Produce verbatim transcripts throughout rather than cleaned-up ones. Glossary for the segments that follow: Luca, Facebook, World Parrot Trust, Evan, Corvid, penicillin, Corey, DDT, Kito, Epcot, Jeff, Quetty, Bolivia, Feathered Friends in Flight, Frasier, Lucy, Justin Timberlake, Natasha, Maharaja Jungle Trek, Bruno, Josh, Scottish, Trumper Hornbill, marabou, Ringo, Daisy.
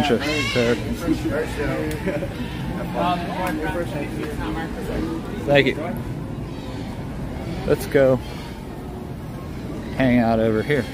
bunch of parrots. Thank you. Let's go hang out over here.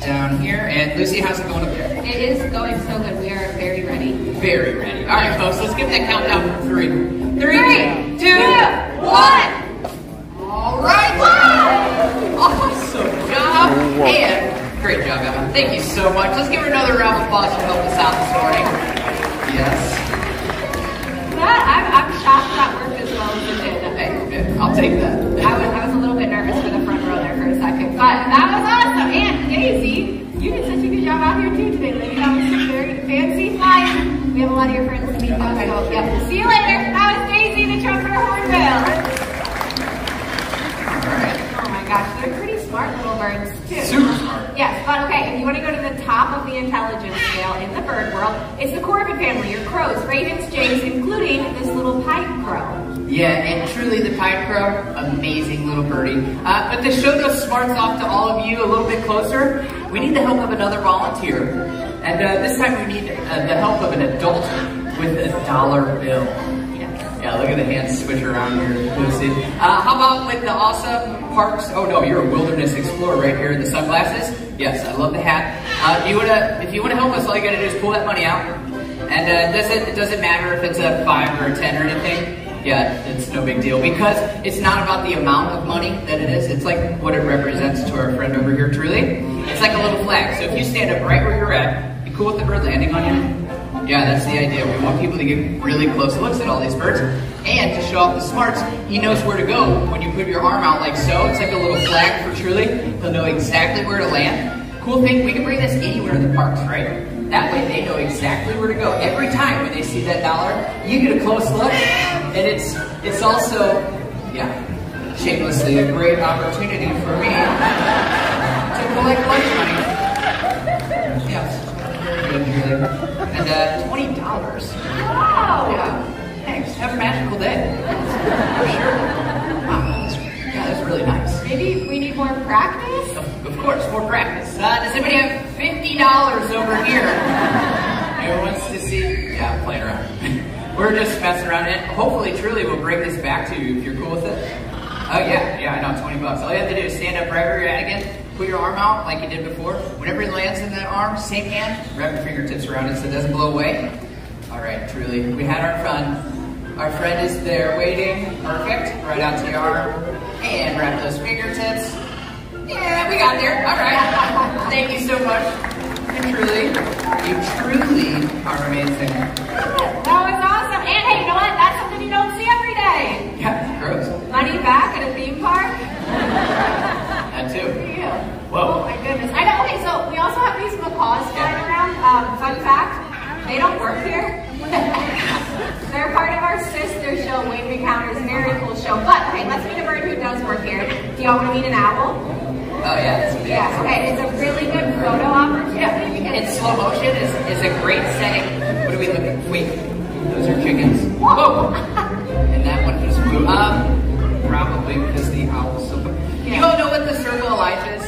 down here. And Lucy, how's it going up there? It is going so good. We are very ready. Very ready. All right, folks, let's give that countdown. Three. Three, Three two, two, one. one. All right. Wow. Awesome job. And great job, Evan. Thank you so much. Let's give her another round of applause to help us out this morning. Yes. That, I'm, I'm shocked that worked as well as it did. Hey, I'll take that. I was, I was a little bit nervous for the front row there for a second, but that was awesome. And Daisy, you did such a good job out here too today, lady. That was some very fancy flying. We have a lot of your friends to meet now, so yep. See you later. That was Daisy, the Trumper Hornbill. Oh my gosh, they're pretty smart little birds too. Super smart. Yes, but okay, if you want to go to the top of the intelligence scale in the bird world, it's the Corvid family, your crows, ravens, jays, including this little pied crow. Yeah, and truly the pied crow, amazing little birdie. Uh, but to show those smarts off to all of you a little bit closer, we need the help of another volunteer. And uh, this time we need uh, the help of an adult with a dollar bill. Yeah, look at the hands switch around here, Lucy. Uh, how about with the awesome parks? Oh no, you're a wilderness explorer right here in the sunglasses. Yes, I love the hat. Uh, do you wanna, if you wanna help us, all you gotta do is pull that money out. And uh, it doesn't, it doesn't matter if it's a five or a ten or anything. Yeah, it's no big deal because it's not about the amount of money that it is. It's like what it represents to our friend over here, Truly. It's like a little flag. So if you stand up right where you're at, you cool with the bird landing on you? Yeah, that's the idea. We want people to get really close looks at all these birds. And to show off the smarts, he knows where to go. When you put your arm out like so, it's like a little flag for Truly. He'll know exactly where to land. Cool thing, we can bring this anywhere in the parks, right? That way they know exactly where to go. Every time when they see that dollar, you get a close look. And it's it's also, yeah, shamelessly a great opportunity for me to collect lunch money. And uh, twenty dollars. Wow! Yeah. Thanks. Have a magical day. For sure. Wow, that's, yeah, that's really nice. Maybe we need more practice? Of, of course, more practice. Uh, does anybody have fifty dollars over here? Who wants to see? Yeah, I'm playing around. We're just messing around. And hopefully, Truly, we'll bring this back to you if you're cool with it. Oh, uh, yeah. Yeah, I know. twenty bucks. All you have to do is stand up right where you're at again. Put your arm out like you did before. Whenever it lands in that arm, same hand, wrap your fingertips around it so it doesn't blow away. All right, Truly, we had our fun. Our friend is there waiting. Perfect, right out to the arm. And wrap those fingertips. Yeah, we got there, all right. Thank you so much. And Truly, you truly are amazing. That was awesome. And hey, you know what? That's something you don't see every day. Yeah, gross. Money back at a theme park. Too. Yeah. Whoa. Oh my goodness. I know, okay, so we also have these macaws flying yeah. around. Um, fun fact, they don't work here. They're part of our sister show, Winged Encounters, very cool show. But, okay, let's meet a bird who does work here. Do y'all want to meet an owl? Oh yeah, that's amazing. Yeah, okay, it's a really good photo opportunity. Yeah. And slow motion is, is a great setting. What are we looking at? Wait, those are chickens. Whoa! And that one just moved up, probably because the owl's so big. You all know what the circle of life is?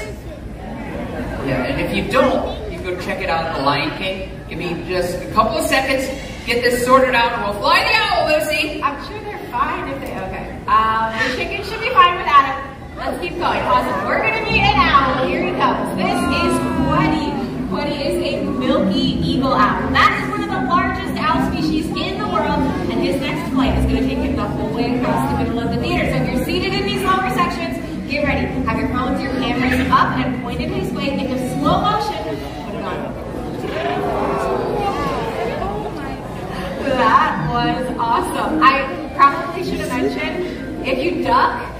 Yeah, and if you don't, you go check it out at The Lion King. Give me just a couple of seconds, get this sorted out, and we'll fly the owl, Lucy! I'm sure they're fine if they, okay. Um, the chicken should be fine without it. Let's keep going. Awesome. We're gonna meet an owl. Here he comes. This is Quetty. Quetty is a milky eagle owl. That is one of the largest owl species in the world, and his next flight is gonna take him the whole way across the middle of the theater. So if you're seated in these lower sections, get ready. Have your phones, your cameras up and pointed his way. Think of slow motion. Put it on. That was awesome. I probably should have mentioned, if you duck,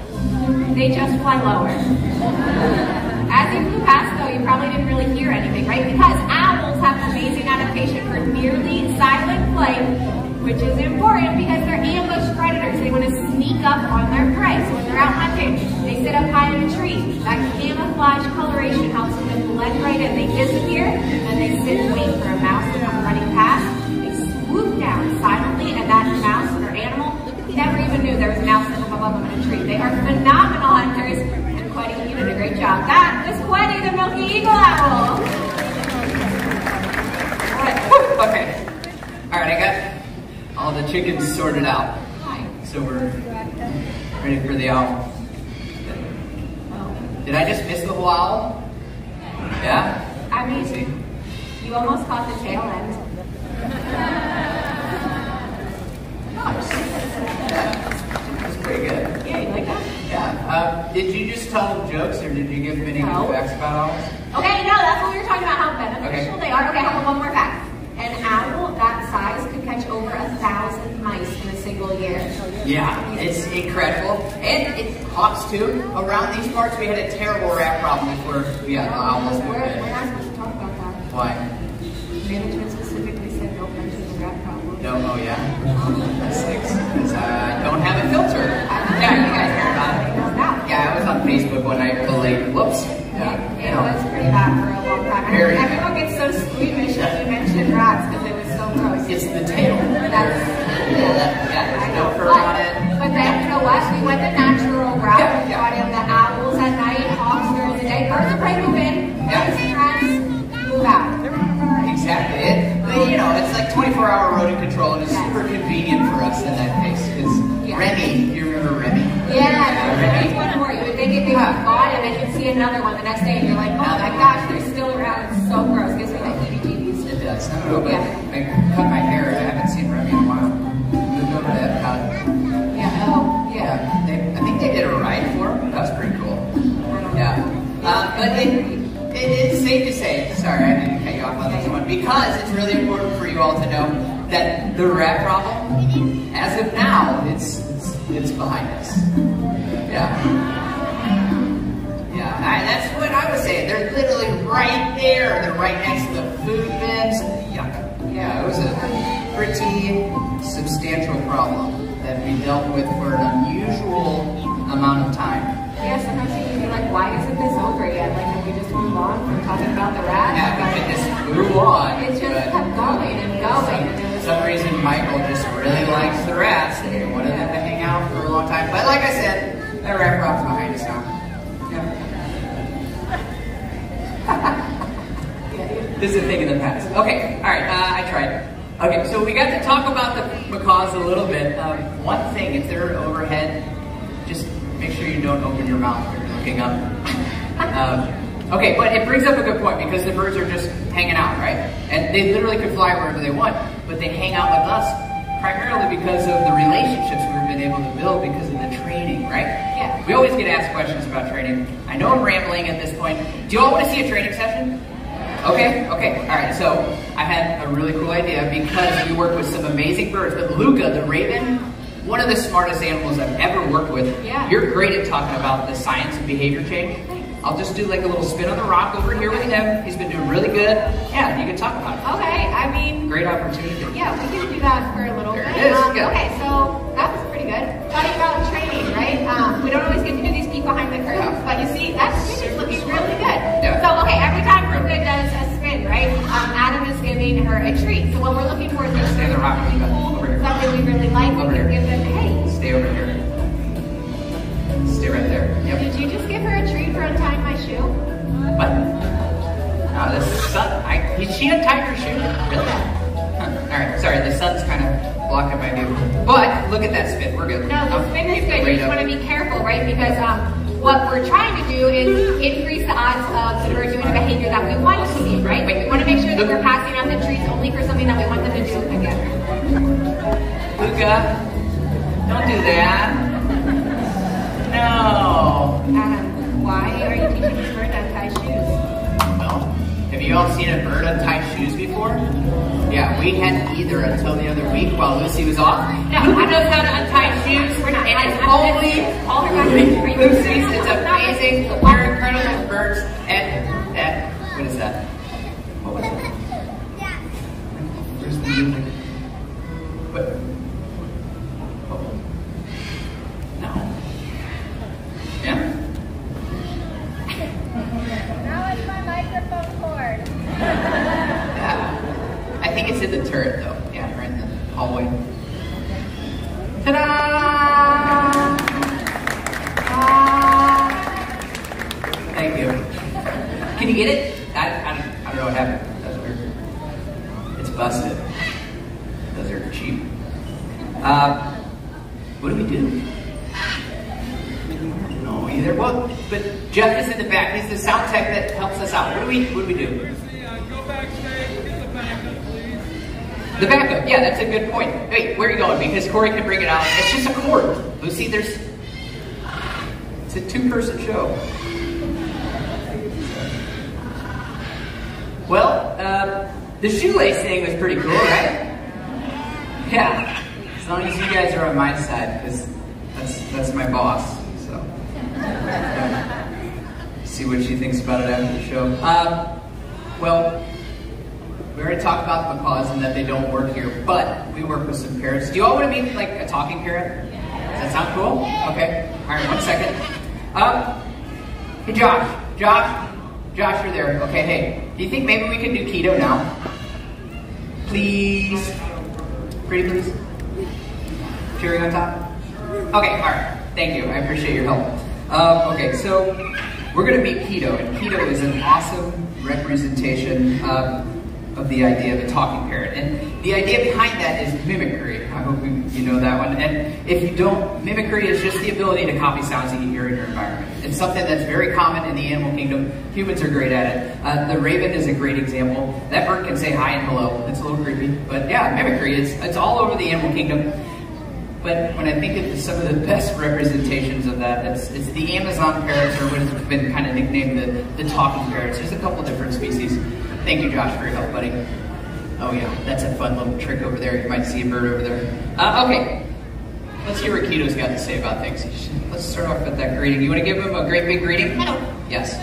they just fly lower. As you flew past, though, you probably didn't really hear anything, right? Because owls have an amazing adaptation for nearly silent flight, which is important because they're ambush predators. They want to sneak up on their prey. So when they're out hunting, they sit up high in a tree. That camouflage coloration helps them blend right in. They disappear, and they sit and wait for a mouse to come running past. They swoop down silently, and that mouse or animal never even knew there was a mouse sitting above them in a tree. They are phenomenal hunters, and Quetty, you did a great job. That was Quetty, the milky eagle owl. All right. Okay. All right, I got all the chickens sorted out. So we're ready for the owl. Did I just miss the whole owl? Yeah? I mean, you almost caught the tail end. That's pretty good. Yeah, you like that? Yeah. Um, did you just tell them jokes, or did you give them any no. facts about all this? Okay, no, that's what we were talking about, how beneficial okay. they are. Okay, how about one more fact? An animal that size could catch over a thousand mice in a single year. Yeah, it's incredible. And it hops too. Around these parts, we had a terrible rat problem before we had owls. We're not supposed to talk about that. Why? Management specifically said no mention of the rat problem. No, oh yeah. That stinks. Because I don't have a filter. Yeah, you guys heard about it. Yeah, I was on Facebook one night, late. Whoops. Yeah. It, it was pretty bad for a long time. Very I Everyone gets so squeamish when you mention rats because it was so gross. It's the tail. That's yeah, there's no fur on it. But then, you know what? We went the natural route. Yeah, we brought in the owls at night, hawks during the day. Birds of prey move in. Birds and rats move out. Exactly. It, but, you know, it's like twenty-four hour rodent control, and it's yes. super convenient for us in that case. Because yeah. Remy, you remember Remy? Yeah, Remy's one more. They think you've bought it, and you see another one the next day, and you're like, oh my gosh, they're still around. It's so gross. Gives me like heebie-jeebies. It does. I don't know, but yeah. I cut my hair. I haven't seen Remy in a while. Moved over to Epcot. Yeah. Oh, yeah. They, I think they did a ride for him. That was pretty cool. Yeah. Uh, but it, it, it's safe to say, sorry, I didn't cut you off on this one, because it's really important for you all to know that the rat problem, as of now, it's it's, it's behind us. Yeah. I, that's what I was saying. They're literally right there. They're right next to the food bins. Yuck. Yeah, it was a pretty substantial problem that we dealt with for an unusual amount of time. Yeah, sometimes you can be like, why isn't this over yet? Like, can we just move on from talking about the rats? Yeah, we could just move on. It just kept going and going. For some, some reason, Michael just really likes the rats, and he wanted them to hang out for a long time. But like I said, that rat problem's behind us now. This is a thing in the past. Okay, all right, uh, I tried. Okay, so we got to talk about the macaws a little bit. Um, one thing, if they're overhead, just make sure you don't open your mouth when you're looking up. um, okay, but it brings up a good point because the birds are just hanging out, right? And they literally could fly wherever they want, but they hang out with us primarily because of the relationships we've been able to build because of the training, right? Yeah. We always get asked questions about training. I know I'm rambling at this point. Do you all want to see a training session? Okay, okay, all right, so I had a really cool idea because you work with some amazing birds, but Luca, the raven, one of the smartest animals I've ever worked with. Yeah. You're great at talking about the science of behavior change. I'll just do like a little spin on the rock over here with him. He's been doing really good. Yeah, you can talk about it. Okay, I mean. Great opportunity. Yeah, we can do that for a little there bit. It is. Um, okay, so that was pretty good. Talking about training, right? Um, we don't always get to do these peek behind the curtains, yeah. but you see, that's really looking smart. Really good. Yeah. So, okay, every time Bruna does a spin, right, um, Adam is giving her a treat. So what we're looking for is something really cool, something we really like. Over we can here. Give them, hey. Stay over here. Stay right there. Yep. Did you just give her a treat for untying my shoe? What? Oh, this sun, I, she untied her shoe? Really? Huh. All right, sorry, the sun's kind of blocking my view. But look at that spin, we're good. No, the oh, spin is good. You just want to be careful, right, because um, what we're trying to do is increase the odds of the bird doing a behavior that we want to see, right? Wait, we want to make sure that we're passing out the treats only for something that we want them to do again. Luca, don't do that. No. Um, why are you teaching this bird to untie shoes? Well, have you all seen a bird untie shoes before? Yeah, we hadn't either until the other week while Lucy was off. No, Luca knows how to untie shoes. We're not. And it's only all her back. Lucy's. It's amazing. We're incredible birds. And that. What is that? What was that? Where's the music? What? Turret though, yeah, right in the hallway. Ta-da! Uh, Thank you. Can you get it? I, I, I don't know what happened. That's weird. It's busted. Those are cheap. Uh, what do we do? No, be there. Well, but Jeff is in the back. He's the sound tech that helps us out. What do we, what do we do? Go backstage, get the backup, please. The backup, yeah, that's a good point. Wait, where are you going? Because Corey can bring it out. It's just a chord. Lucy, there's, it's a two-person show. Well, uh, the shoelace thing was pretty cool, right? Yeah. As long as you guys are on my side, because that's, that's my boss, so. See what she thinks about it after the show. Uh, well, we already talked about the macaws and that they don't work here, but we work with some parrots. Do you all want to meet, like, a talking parrot? Does that sound cool? Okay. All right, one second. Uh, hey, Josh. Josh. Josh, you're there. Okay, hey. Do you think maybe we can do keto now? Please. Pretty please. Cherry on top? Okay, all right. Thank you. I appreciate your help. Uh, okay, so we're going to meet Kito, and Kito is an awesome representation uh, of the idea of a talking parrot. And the idea behind that is mimicry. I hope you know that one. And if you don't, mimicry is just the ability to copy sounds you can hear in your environment. It's something that's very common in the animal kingdom. Humans are great at it. Uh, the raven is a great example. That bird can say hi and hello. It's a little creepy, but yeah, mimicry, it's, it's all over the animal kingdom. But when I think of some of the best representations of that, it's, it's the Amazon parrots, or what has been kind of nicknamed the, the talking parrots. There's a couple different species. Thank you, Josh, for your help, buddy. Oh yeah, that's a fun little trick over there. You might see a bird over there. Uh, okay, let's hear what Kito's got to say about things. Let's start off with that greeting. You want to give him a great big greeting? Hello. Yes.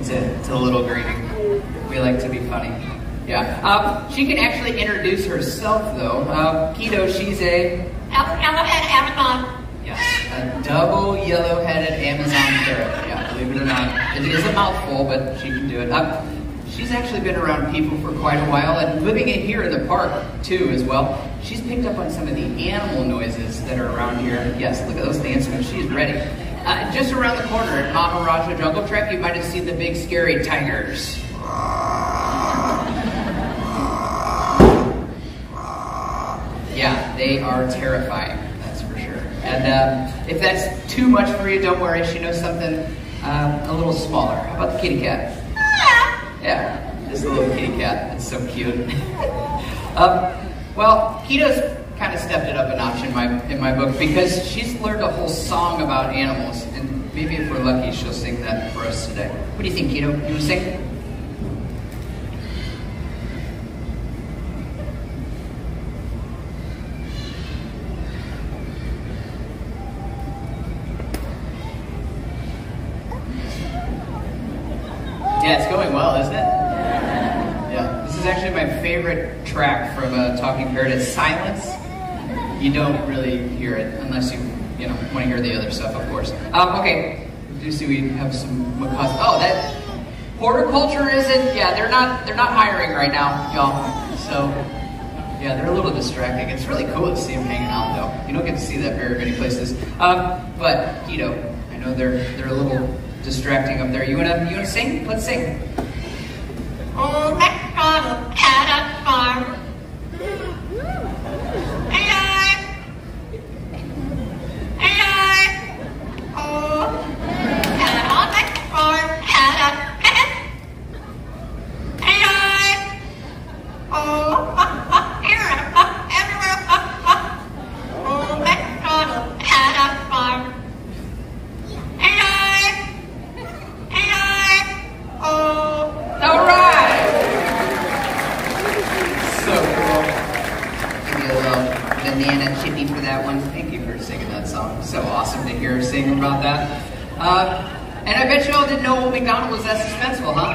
It's a, it's a little greeting. We like to be funny. Yeah. Um, she can actually introduce herself, though. Uh, Kito, she's a... yellow-headed Amazon. Yes, a double yellow-headed Amazon parrot. Yeah, believe it or not. It is a mouthful, but she can do it. Uh, she's actually been around people for quite a while, and living in here in the park, too, as well. She's picked up on some of the animal noises that are around here. Yes, look at those dance moves. She's ready. Uh, just around the corner at Maharaja Jungle Trek, you might have seen the big scary tigers. Yeah, they are terrifying, that's for sure. And uh, if that's too much for you, don't worry. She knows something uh, a little smaller. How about the kitty cat? Yeah, this little kitty cat. It's so cute. um, well, Kito's kind of stepped it up a notch in my, in my book, because she's learned a whole song about animals, and maybe if we're lucky, she'll sing that for us today. What do you think, Kito? You want to sing? Yeah, it's going well, isn't it? Yeah. This is actually my favorite track from a talking parrot. It's silence. You don't really hear it unless you, you know, want to hear the other stuff, of course. Um, okay. Do see we have some macaws. Oh, that horticulture isn't. Yeah, they're not. They're not hiring right now, y'all. So yeah, they're a little distracting. It's really cool to see them hanging out, though. You don't get to see that very many places. Um, but you know, I know they're they're a little distracting up there. You wanna, you wanna sing? Let's sing. Oh, that bottle had a farm. Oh, and on that farm had a pet. Oh, everywhere. Oh, that bottle had a farm. Oh, all right! So cool. Give me a little banana chippy for that one. Thank you for singing that song. So awesome to hear her sing about that. Uh, and I bet you all didn't know Old MacDonald was that suspenseful, huh?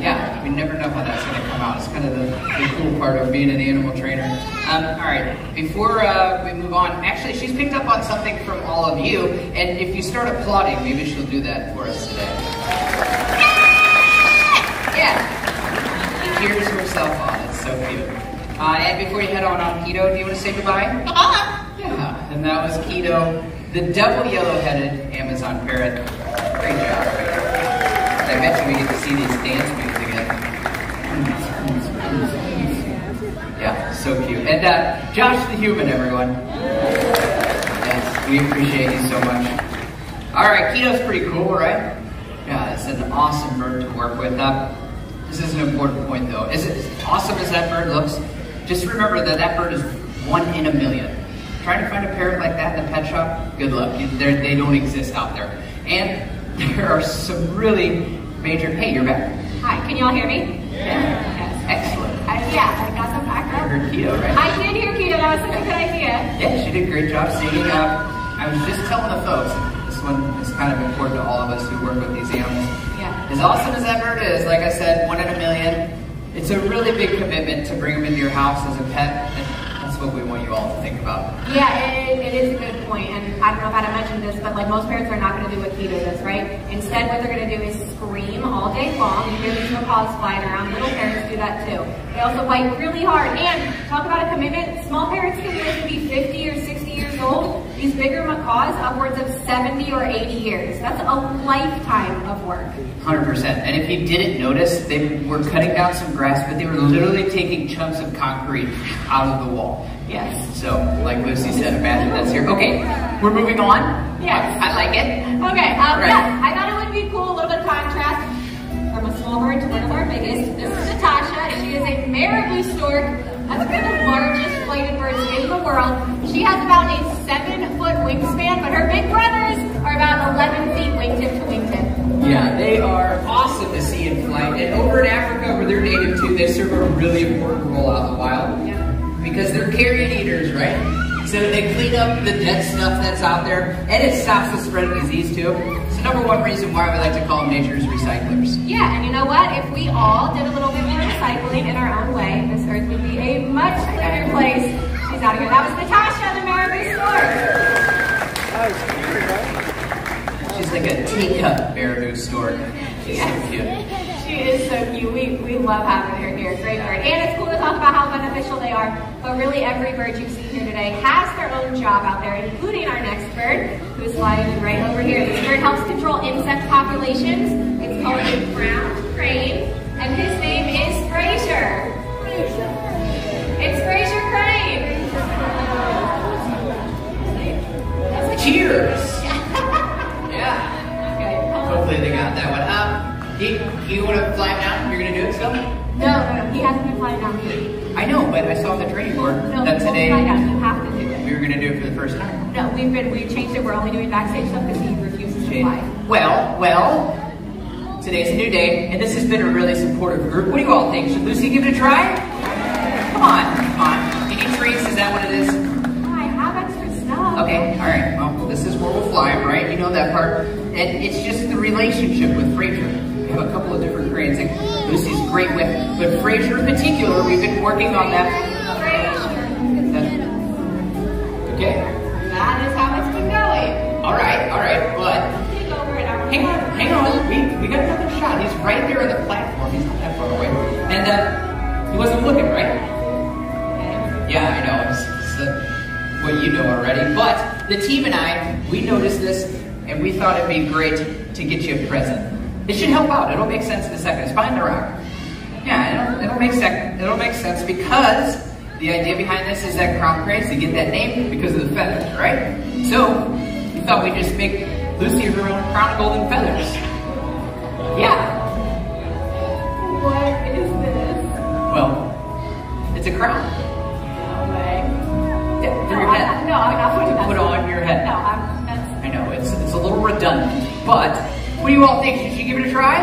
Yeah, we never know how that's going to come out. It's kind of the, the cool part of being an animal trainer. Um, all right, before uh, we move on, actually, she's picked up on something from all of you, and if you start applauding, maybe she'll do that for us today. Yeah, she cheers herself on. It's so cute. Uh, and before you head on out, Kito, do you want to say goodbye? Uh-huh. Yeah, and that was Kito, the double yellow-headed Amazon parrot. Great job. I bet you we get to see these dance moves again. Yeah, so cute. And uh, Josh the human, everyone. Yes, we appreciate you so much. Alright, Kito's pretty cool, right? Yeah, it's an awesome bird to work with. Uh, this is an important point though. As, as awesome as that bird looks, just remember that that bird is one in a million. Trying to find a parrot like that in the pet shop, good luck. They're, they don't exist out there. And there are some really major, hey, you're back. Hi, can you all hear me? Yeah. Yes. Excellent. I, yeah, I got them back up. You heard Kito, right? I did hear Kito, that was such a good idea. Yeah, she did a great job singing. Uh, I was just telling the folks, this one is kind of important to all of us who work with these animals. Yeah. As awesome as that bird is, like I said, one in a million, it's a really big commitment to bring them into your house as a pet. What we want you all to think about. Yeah, it, it is a good point, and I don't know if I'd mentioned this, but like most parents are not going to do what Kito does, right? Instead, what they're going to do is scream all day long. You hear these macaws flying around. Little parents do that too. They also bite really hard, and talk about a commitment. Small parents can live to be fifty or sixty years old. These bigger macaws, upwards of seventy or eighty years. That's a lifetime of work. one hundred percent. And if you didn't notice, they were cutting down some grass, but they were literally taking chunks of concrete out of the wall. Yes. So, like Lucy said, imagine that's here. Okay, we're moving on. Yes. I, I like it. Okay. Um, right. Yeah, I thought it would be cool, a little bit of contrast from a small bird to one of our biggest. This is Natasha. She is a marabou stork. That's one of the largest flighted birds in the world. She has about a seven-foot wingspan, but her big brothers are about eleven feet wingtip to wingtip. Yeah, they are awesome to see in flight. And over in Africa, where they're native to, they serve a really important role out in the wild. Yeah. Because they're carrion eaters, right? So they clean up the dead stuff that's out there, and it stops the spread of disease too. It's the number one reason why we like to call them nature's recyclers. Yeah, and you know what? If we all did a little bit more recycling in our own way, this earth would be a much cleaner place. She's out of here. That was Natasha, the marabou stork. She's like a teacup marabou stork. She's so cute. She is so cute. We, we love having her here. Great bird. And it's cool to talk about how beneficial they are, but really every bird you see here today has their own job out there, including our next bird, who's lying right over here. This bird helps control insect populations. It's called a brown crane, and his name is Frasier. It's Frasier Crane. Cheers. Yeah. Okay. Hopefully they got that one up. Do you, do you want to fly him down? You're going to do it still? No, no, no. He hasn't been flying down yet. I know, but I saw on the training board no, that today fly down. You have to do it. We were going to do it for the first time. No, we've been, we've changed it. We're only doing backstage stuff because he refuses to fly. Well, well, today's a new day, and this has been a really supportive group. What do you all think? Should Lucy give it a try? Come on, come on. Any treats? Is that what it is? I have extra stuff. Okay, all right. Well, this is where we'll fly him, right? You know that part. And it's just the relationship with Frasier. Have a couple of different cranes that Lucy's great with, but Frasier in particular, we've been working on that. Frasier. Okay. That is how it's been going. All right, all right, but take over it. Hang on, hang on. We, we got another shot. He's right there on the platform. He's not that far away, and uh, he wasn't looking, right? Yeah, I know. It's, it's uh, what you know already. But the team and I, we noticed this, and we thought it'd be great to get you a present. It should help out. It'll make sense in a second. It's behind the rock. Yeah, it'll, it'll make sense. It'll make sense because the idea behind this is that crown cranes to get that name because of the feathers, right? So we thought we'd just make Lucy her own crown golden feathers. Yeah. What is this? Well, it's a crown. No way. Yeah, for no, your head. I'm, no, I'm not putting that. Put on your head. No, I'm. That's... I know it's it's a little redundant, but. What do you all think? Should you give it a try?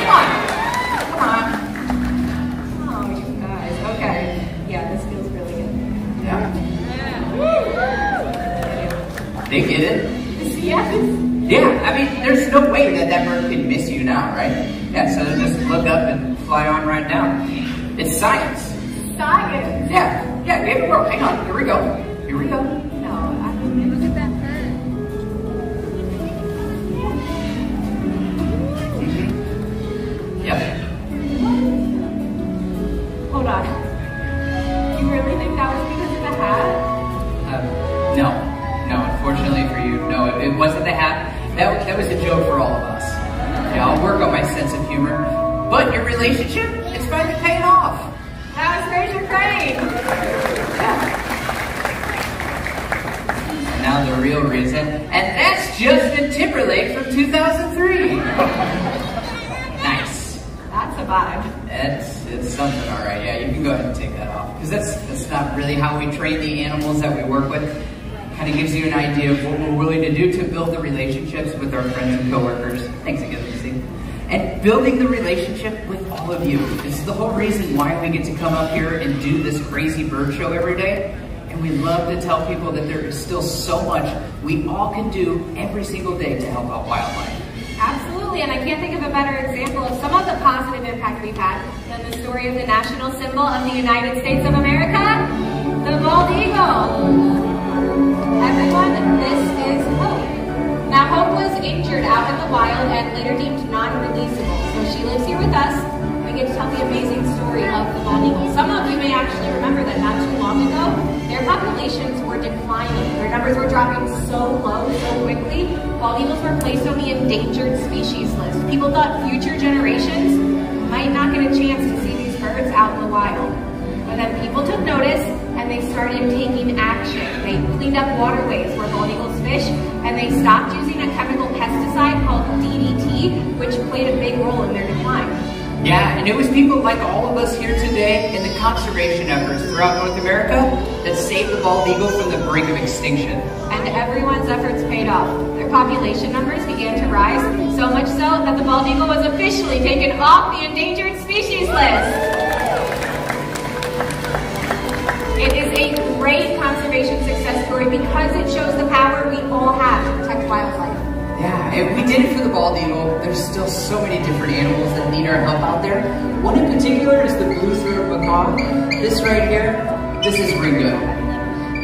Come on. Come on. Oh, you guys. Okay. Yeah, this feels really good. Yeah. yeah. They get it? Yes. Yeah. I mean, there's no way that that bird can miss you now, right? Yeah, so just look up and fly on right now. It's science. Science. Yeah. Yeah, give it a whirl. Hang on. Here we go. Here we go. No, I don't look at that bird. Yep. Hold on. You really think that was because of the hat? Um, no. No, unfortunately for you, no, it, it wasn't the hat. That was, that was a joke for all of us. Yeah, I'll work on my sense of humor. But your relationship, it's finally paying off. That was Frasier Crane. Yeah. And now the real reason, and that's Justin Timberlake from two thousand three. Nice. That's a vibe. It's, it's something, all right. Yeah, you can go ahead and take that off, because that's, that's not really how we train the animals that we work with. Kind of gives you an idea of what we're willing to do to build the relationships with our friends and coworkers. Thanks again, Lucy. And building the relationship with all of you. This is the whole reason why we get to come up here and do this crazy bird show every day. And we love to tell people that there is still so much we all can do every single day to help out wildlife. Absolutely, and I can't think of a better example of some of the positive impact we've had than the story of the national symbol of the United States of America, the bald eagle. Everyone, this is Hope. Now, Hope was injured out in the wild and later deemed non-releasable, so she lives here with us. We get to tell the amazing story of the bald eagle. Some of you may actually remember that not too long ago, their populations were declining. Their numbers were dropping so low so quickly. Bald eagles were placed on the endangered species list. People thought future generations might not get a chance to see these birds out in the wild. But then people took notice, and they started taking action. They cleaned up waterways where bald eagles fish, and they stopped using a chemical pesticide called D D T, which played a big role in their decline. Yeah, and it was people like all of us here today in the conservation efforts throughout North America that saved the bald eagle from the brink of extinction. And everyone's efforts paid off. Their population numbers began to rise, so much so that the bald eagle was officially taken off the endangered species list. It is a great conservation success story because it shows the power we all have to protect wildlife. Yeah, and we did it for the bald eagle. There's still so many different animals that need our help out there. One in particular is the blue-throated macaw. This right here, this is Ringo.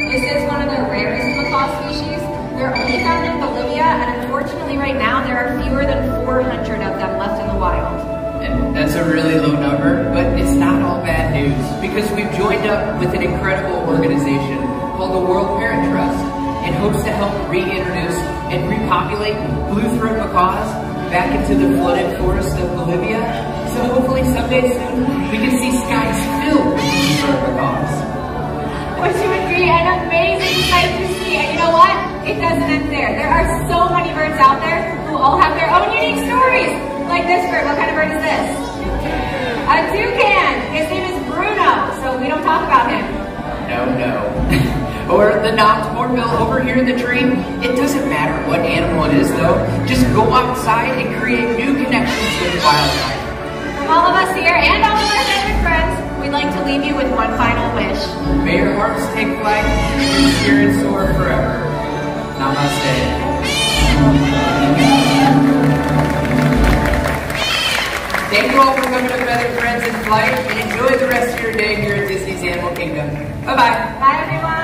This is one of the rarest macaw species. They're only found in Bolivia, and unfortunately right now there are fewer than four hundred of them left in the wild. That's a really low number, but it's not all bad news, because we've joined up with an incredible organization called the World Parrot Trust in hopes to help reintroduce and repopulate blue-throated macaws back into the flooded forest of Bolivia. So hopefully someday soon we can see skies filled with blue-throated macaws. Which would be an amazing sight to see, and you know what? It doesn't end there. There are so many birds out there who all have their own unique stories. Like this bird. What kind of bird is this? A toucan. His name is Bruno, so we don't talk about him. No, no. Or the noctmorbill over here in the tree. It doesn't matter what animal it is, though. Just go outside and create new connections with wildlife. From all of us here and all of our favorite friends, we'd like to leave you with one final wish. May your hearts take flight and your spirits soar forever. Namaste. Thank you all for coming to Feathered Friends in Flight, and enjoy the rest of your day here at Disney's Animal Kingdom. Bye-bye. Bye, everyone.